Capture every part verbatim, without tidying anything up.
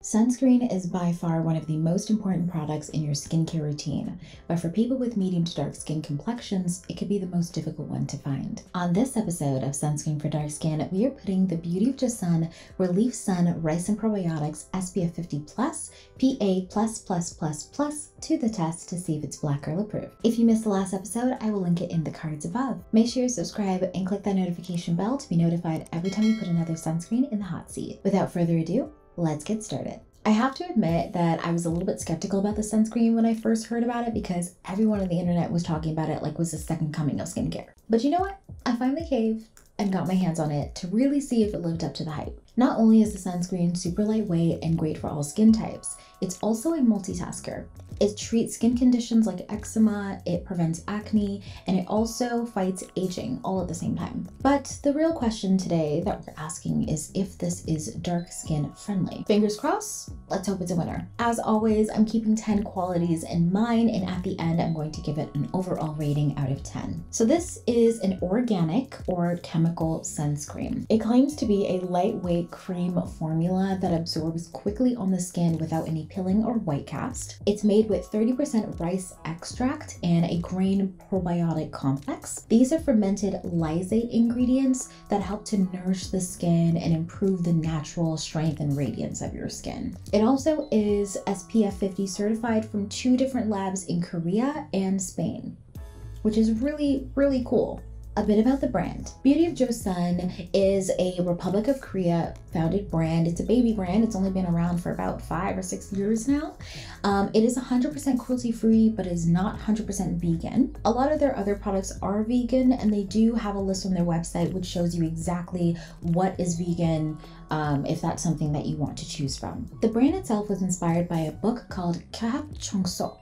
Sunscreen is by far one of the most important products in your skincare routine, but for people with medium to dark skin complexions, it could be the most difficult one to find. On this episode of Sunscreen for Dark Skin, we are putting the Beauty of Joseon Relief Sun Ricin Probiotics S P F fifty plus P A plus plus plus plus to the test to see if it's Black Girl approved. If you missed the last episode, I will link it in the cards above. Make sure you subscribe and click that notification bell to be notified every time we put another sunscreen in the hot seat. Without further ado, let's get started. I have to admit that I was a little bit skeptical about the sunscreen when I first heard about it because everyone on the internet was talking about it like it was the second coming of skincare. But you know what? I finally caved and got my hands on it to really see if it lived up to the hype. Not only is the sunscreen super lightweight and great for all skin types, it's also a multitasker. It treats skin conditions like eczema, it prevents acne, and it also fights aging all at the same time. But the real question today that we're asking is if this is dark skin friendly. Fingers crossed, let's hope it's a winner. As always, I'm keeping ten qualities in mind, and at the end, I'm going to give it an overall rating out of ten. So this is an organic or chemical sunscreen. It claims to be a lightweight cream formula that absorbs quickly on the skin without any pilling or white cast. It's made with thirty percent rice extract and a grain probiotic complex. These are fermented lysate ingredients that help to nourish the skin and improve the natural strength and radiance of your skin. It also is S P F fifty certified from two different labs in Korea and Spain, which is really, really cool. A bit about the brand. Beauty of Joseon is a Republic of Korea founded brand. It's a baby brand. It's only been around for about five or six years now. Um, it is one hundred percent cruelty free, but is not one hundred percent vegan. A lot of their other products are vegan, and they do have a list on their website which shows you exactly what is vegan, um, if that's something that you want to choose from. The brand itself was inspired by a book called Kyab Chung So,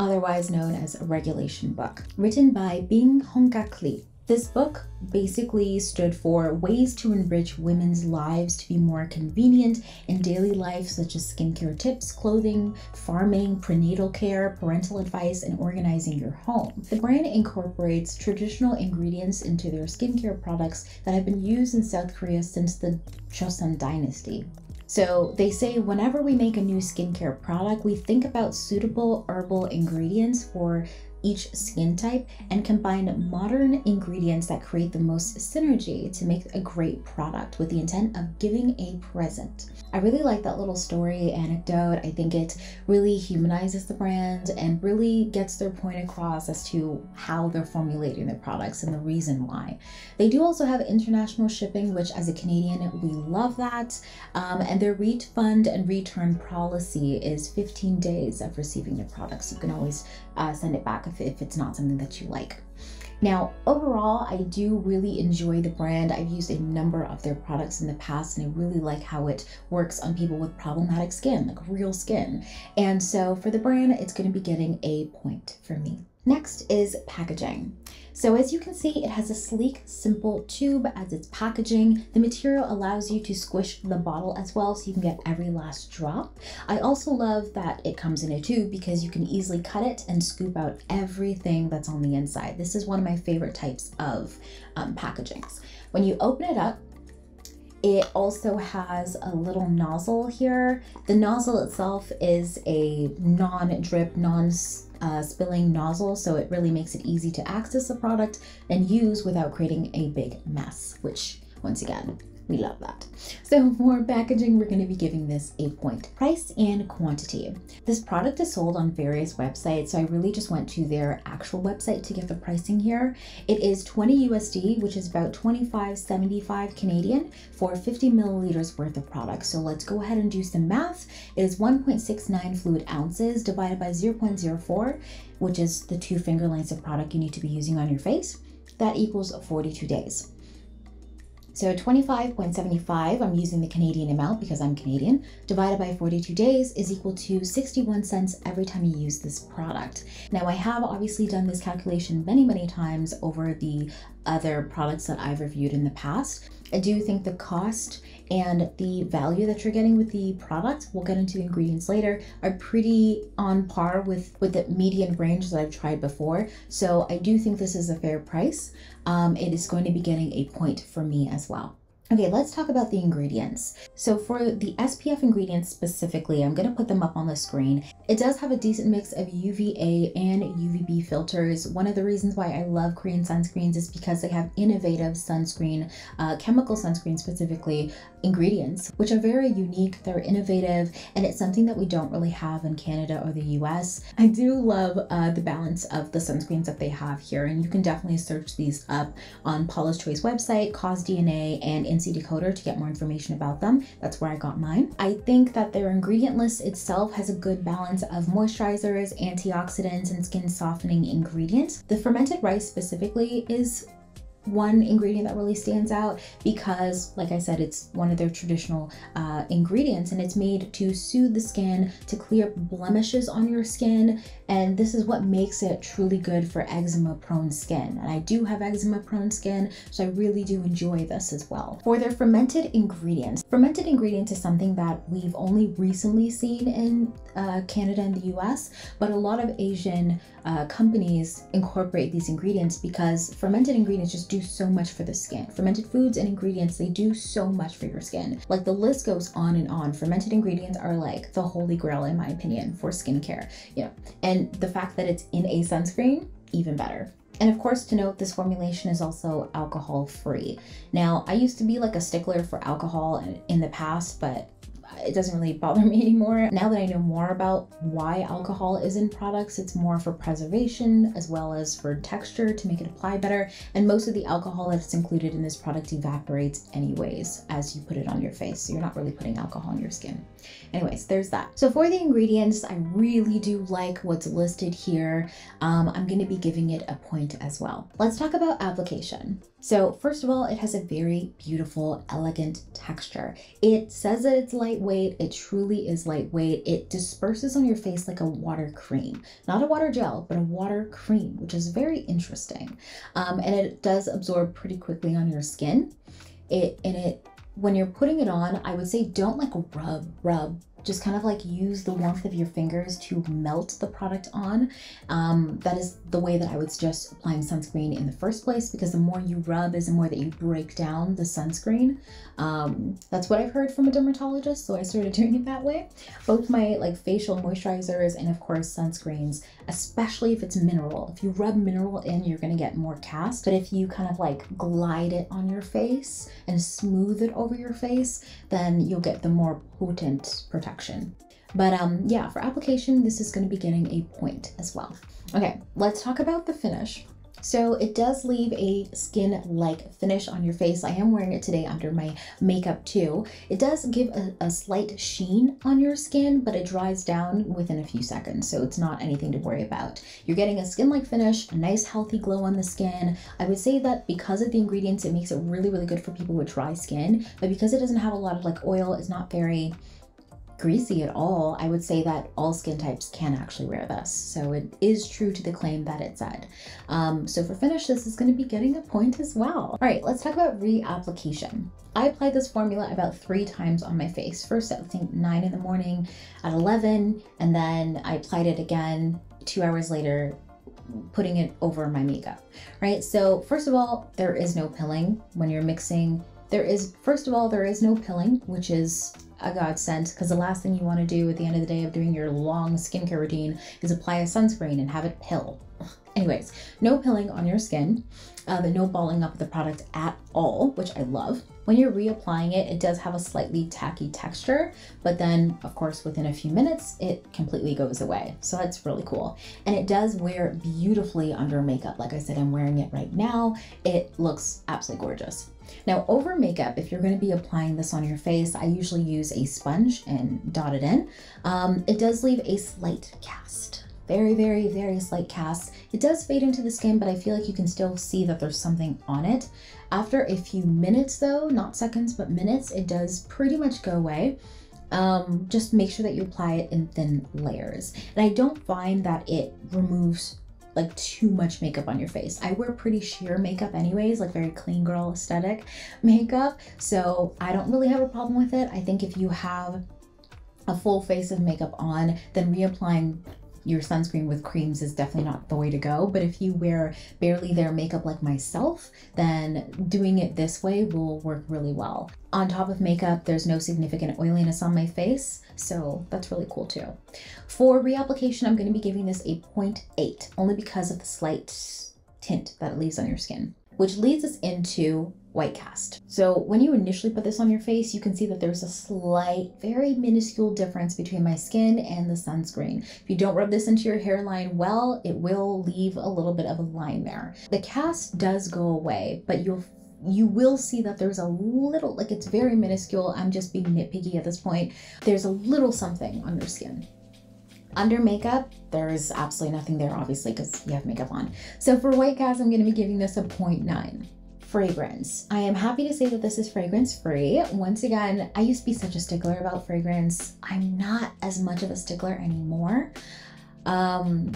otherwise known as a regulation book, written by Bing Hongkak Lee. This book basically stood for ways to enrich women's lives to be more convenient in daily life, such as skincare tips, clothing, farming, prenatal care, parental advice, and organizing your home. The brand incorporates traditional ingredients into their skincare products that have been used in South Korea since the Joseon Dynasty. So they say whenever we make a new skincare product, we think about suitable herbal ingredients for each skin type and combine modern ingredients that create the most synergy to make a great product with the intent of giving a present. I really like that little story anecdote. I think it really humanizes the brand and really gets their point across as to how they're formulating their products and the reason why. They do also have international shipping, which as a Canadian, we love that. Um, and their refund and return policy is fifteen days of receiving their products. You can always uh, send it back if if it's not something that you like. Now, overall, I do really enjoy the brand. I've used a number of their products in the past, and I really like how it works on people with problematic skin, like real skin. And so for the brand, it's going to be getting a point for me. Next is packaging. So as you can see, it has a sleek, simple tube as its packaging. The material allows you to squish the bottle as well, so you can get every last drop. I also love that it comes in a tube because you can easily cut it and scoop out everything that's on the inside. This is one of my favorite types of um, packagings. When you open it up, it also has a little nozzle here. The nozzle itself is a non-drip, non Uh, spilling nozzle, so it really makes it easy to access the product and use without creating a big mess, which once again, we love that. So for packaging, we're going to be giving this a point. Price and quantity. This product is sold on various websites, so I really just went to their actual website to get the pricing here. It is twenty U S D, which is about twenty-five seventy-five Canadian for fifty milliliters worth of product. So let's go ahead and do some math. It is one point six nine fluid ounces divided by zero point zero four, which is the two finger lengths of product you need to be using on your face. That equals forty-two days. So twenty-five point seven five, I'm using the Canadian amount because I'm Canadian, divided by forty-two days is equal to sixty-one cents every time you use this product. Now I have obviously done this calculation many, many times over the other products that I've reviewed in the past. I do think the cost and the value that you're getting with the product, we'll get into the ingredients later, are pretty on par with, with the median range that I've tried before. So I do think this is a fair price. Um, it is going to be getting a point for me as well. Okay, let's talk about the ingredients. So for the S P F ingredients specifically, I'm gonna put them up on the screen. It does have a decent mix of U V A and U V B filters. One of the reasons why I love Korean sunscreens is because they have innovative sunscreen, uh, chemical sunscreen specifically, ingredients, which are very unique, they're innovative, and it's something that we don't really have in Canada or the U S. I do love uh, the balance of the sunscreens that they have here, and you can definitely search these up on Paula's Choice website, CosDNA, and Incidecoder Decoder to get more information about them. That's where I got mine. I think that their ingredient list itself has a good balance of moisturizers, antioxidants, and skin softening ingredients. The fermented rice specifically is one ingredient that really stands out because, like I said, it's one of their traditional uh, ingredients, and it's made to soothe the skin, to clear up blemishes on your skin, and this is what makes it truly good for eczema-prone skin. And I do have eczema-prone skin, so I really do enjoy this as well. For their fermented ingredients, fermented ingredients is something that we've only recently seen in uh, Canada and the U S, but a lot of Asian uh, companies incorporate these ingredients because fermented ingredients just do so much for the skin. Fermented foods and ingredients, they do so much for your skin. Like, the list goes on and on. Fermented ingredients are like the holy grail, in my opinion, for skincare. You know, and the fact that it's in a sunscreen, even better. And of course, to note, this formulation is also alcohol free. Now, I used to be like a stickler for alcohol in, in the past, but it doesn't really bother me anymore. Now that I know more about why alcohol is in products, it's more for preservation as well as for texture to make it apply better. And most of the alcohol that's included in this product evaporates anyways as you put it on your face. So you're not really putting alcohol on your skin. Anyways, there's that. So for the ingredients, I really do like what's listed here. Um, I'm going to be giving it a point as well. Let's talk about application. So first of all, it has a very beautiful, elegant texture. It says that it's lightweight. It truly is lightweight. It disperses on your face like a water cream, not a water gel, but a water cream, which is very interesting. Um, and it does absorb pretty quickly on your skin. It, and it, when you're putting it on, I would say don't like rub, rub, just kind of like use the warmth of your fingers to melt the product on. Um, that is the way that I would suggest applying sunscreen in the first place, because the more you rub is the more that you break down the sunscreen. Um, that's what I've heard from a dermatologist, so I started doing it that way. Both my like facial moisturizers and of course sunscreens, especially if it's mineral. If you rub mineral in, you're gonna get more cast, but if you kind of like glide it on your face and smooth it over your face, then you'll get the more potent protection. But um, yeah, for application, this is going to be getting a point as well. Okay, let's talk about the finish. So it does leave a skin-like finish on your face. I am wearing it today under my makeup too. It does give a, a slight sheen on your skin, but it dries down within a few seconds, so it's not anything to worry about. You're getting a skin-like finish, a nice healthy glow on the skin. I would say that because of the ingredients, it makes it really, really good for people with dry skin, but because it doesn't have a lot of like oil, it's not very greasy at all. I would say that all skin types can actually wear this, so it is true to the claim that it said. Um, so for finish, this is going to be getting a point as well. All right, let's talk about reapplication. I applied this formula about three times on my face. First at I think nine in the morning, at eleven, and then I applied it again two hours later, putting it over my makeup. Right. So first of all, there is no pilling when you're mixing. There is first of all there is no pilling, which is a godsend, because the last thing you want to do at the end of the day of doing your long skincare routine is apply a sunscreen and have it pill. Anyways, no pilling on your skin, uh, but no balling up the product at all, which I love. When you're reapplying it, it does have a slightly tacky texture, but then of course within a few minutes it completely goes away, so that's really cool. And it does wear beautifully under makeup. Like I said, I'm wearing it right now. It looks absolutely gorgeous. Now over makeup, if you're going to be applying this on your face, I usually use a sponge and dot it in. Um, it does leave a slight cast. Very, very, very slight cast. It does fade into the skin, but I feel like you can still see that there's something on it. After a few minutes though, not seconds, but minutes, it does pretty much go away. Um, just make sure that you apply it in thin layers. And I don't find that it removes like too much makeup on your face. I wear pretty sheer makeup anyways, like very clean girl aesthetic makeup. So I don't really have a problem with it. I think if you have a full face of makeup on, then reapplying your sunscreen with creams is definitely not the way to go. But if you wear barely their makeup like myself, then doing it this way will work really well. On top of makeup, there's no significant oiliness on my face, so that's really cool too. For reapplication, I'm going to be giving this a zero point eight, only because of the slight tint that it leaves on your skin, which leads us into white cast. So when you initially put this on your face, you can see that there's a slight, very minuscule difference between my skin and the sunscreen. If you don't rub this into your hairline well, it will leave a little bit of a line there. The cast does go away, but you'll you will see that there's a little, like it's very minuscule. I'm just being nitpicky at this point. There's a little something on your skin. Under makeup, there is absolutely nothing there, obviously, because you have makeup on. So for white cast, I'm gonna be giving this a zero point nine. Fragrance. I am happy to say that this is fragrance free. Once again, I used to be such a stickler about fragrance. I'm not as much of a stickler anymore. Um,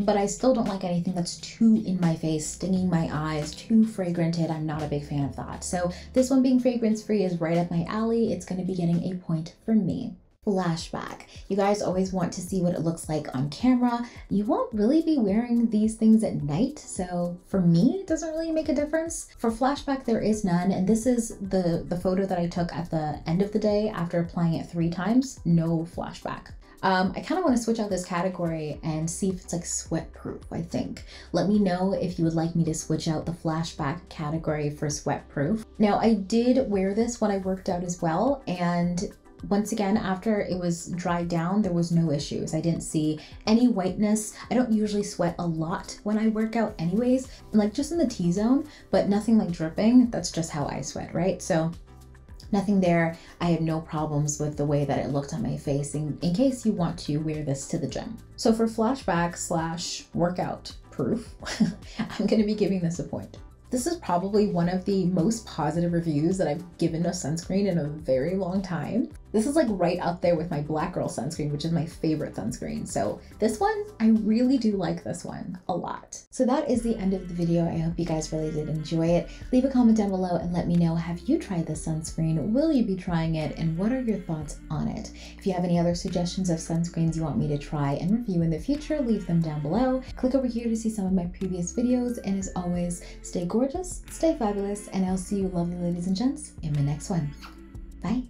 but I still don't like anything that's too in my face, stinging my eyes, too fragranted. I'm not a big fan of that. So this one being fragrance free is right up my alley. It's gonna be getting a point for me. Flashback. You guys always want to see what it looks like on camera. You won't really be wearing these things at night, so for me, it doesn't really make a difference. For flashback, there is none, and this is the, the photo that I took at the end of the day after applying it three times, no flashback. Um, I kind of want to switch out this category and see if it's like sweat proof, I think. Let me know if you would like me to switch out the flashback category for sweat proof. Now, I did wear this when I worked out as well, and once again, after it was dried down, there was no issues. I didn't see any whiteness. I don't usually sweat a lot when I work out anyways, like just in the T-zone, but nothing like dripping. That's just how I sweat, right? So nothing there. I had no problems with the way that it looked on my face, in, in case you want to wear this to the gym. So for flashback slash workout proof, I'm going to be giving this a point. This is probably one of the most positive reviews that I've given a sunscreen in a very long time. This is like right up there with my Black Girl sunscreen, which is my favorite sunscreen. So this one, I really do like this one a lot. So that is the end of the video. I hope you guys really did enjoy it. Leave a comment down below and let me know, have you tried this sunscreen? Will you be trying it? And what are your thoughts on it? If you have any other suggestions of sunscreens you want me to try and review in the future, leave them down below. Click over here to see some of my previous videos. And as always, stay gorgeous, stay fabulous, and I'll see you lovely ladies and gents in my next one. Bye.